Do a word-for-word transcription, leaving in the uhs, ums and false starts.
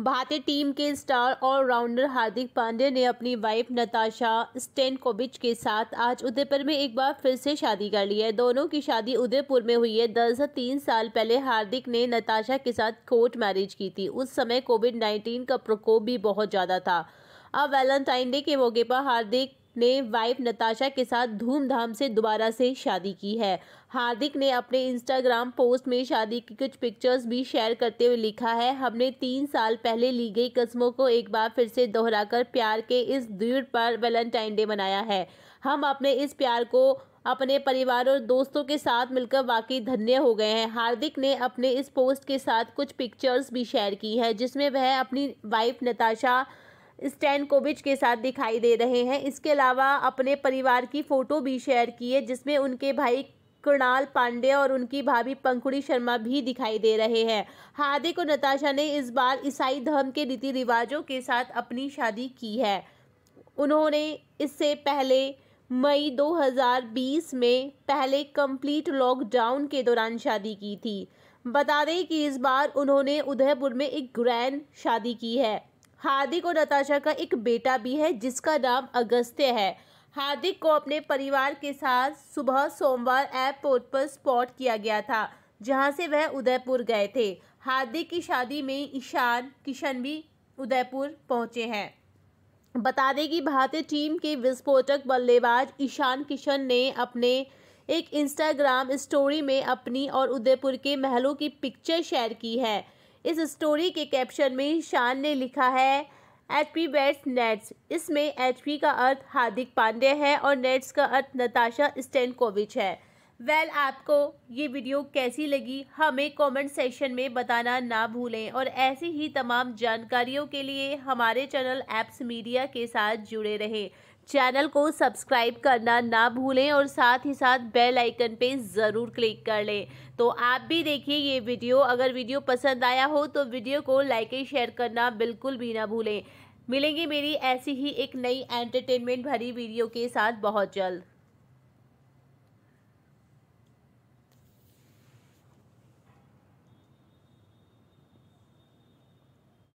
भारतीय टीम के star allrounder Hardik Pandya ने अपनी वाइफ नताशा स्टेनकोविच के साथ आज उदयपुर में एक बार फिर से शादी कर ली है। दोनों की शादी उदयपुर में हुई है। दरअसल तीन साल पहले हार्दिक ने नताशा के साथ कोर्ट मैरिज की थी। उस समय कोविड नाइन्टीन का प्रकोप भी बहुत ज़्यादा था। अब वैलेंटाइन डे के मौके पर हार्दिक ने वाइफ नताशा के साथ धूमधाम से दोबारा से शादी की है। हार्दिक ने अपने इंस्टाग्राम पोस्ट में शादी की कुछ पिक्चर्स भी शेयर करते हुए लिखा है, हमने तीन साल पहले ली गई कस्मों को एक बार फिर से दोहराकर प्यार के इस द्वीप पर वैलेंटाइन डे मनाया है। हम अपने इस प्यार को अपने परिवार और दोस्तों के साथ मिलकर वाकई धन्य हो गए हैं। हार्दिक ने अपने इस पोस्ट के साथ कुछ पिक्चर्स भी शेयर की है जिसमें वह अपनी वाइफ नताशा स्टेनकोविच के साथ दिखाई दे रहे हैं। इसके अलावा अपने परिवार की फ़ोटो भी शेयर की है जिसमें उनके भाई कृणाल पांड्या और उनकी भाभी पंखुड़ी शर्मा भी दिखाई दे रहे हैं। हार्दिक और नताशा ने इस बार ईसाई धर्म के रीति रिवाजों के साथ अपनी शादी की है। उन्होंने इससे पहले मई दो हज़ार बीस में पहले कंप्लीट लॉकडाउन के दौरान शादी की थी। बता दें कि इस बार उन्होंने उदयपुर में एक ग्रैंड शादी की है। हार्दिक और नताशा का एक बेटा भी है जिसका नाम अगस्त्य है। हार्दिक को अपने परिवार के साथ सुबह सोमवार एयरपोर्ट पर स्पॉट किया गया था जहां से वह उदयपुर गए थे। हार्दिक की शादी में ईशान किशन भी उदयपुर पहुंचे हैं। बता दें कि भारतीय टीम के विस्फोटक बल्लेबाज ईशान किशन ने अपने एक इंस्टाग्राम स्टोरी में अपनी और उदयपुर के महलों की पिक्चर शेयर की है। इस स्टोरी के कैप्शन में शान ने लिखा है एचपी बैट्स नेट्स। इसमें एचपी का अर्थ हार्दिक पांड्या है और नेट्स का अर्थ नताशा स्टेनकोविच है। वेल well, आपको ये वीडियो कैसी लगी हमें कमेंट सेक्शन में बताना ना भूलें और ऐसी ही तमाम जानकारियों के लिए हमारे चैनल एप्स मीडिया के साथ जुड़े रहें। चैनल को सब्सक्राइब करना ना भूलें और साथ ही साथ बेल आइकन पे ज़रूर क्लिक कर लें। तो आप भी देखिए ये वीडियो। अगर वीडियो पसंद आया हो तो वीडियो को लाइक और शेयर करना बिल्कुल भी ना भूलें। मिलेंगे मेरी ऐसी ही एक नई एंटरटेनमेंट भरी वीडियो के साथ बहुत जल्द।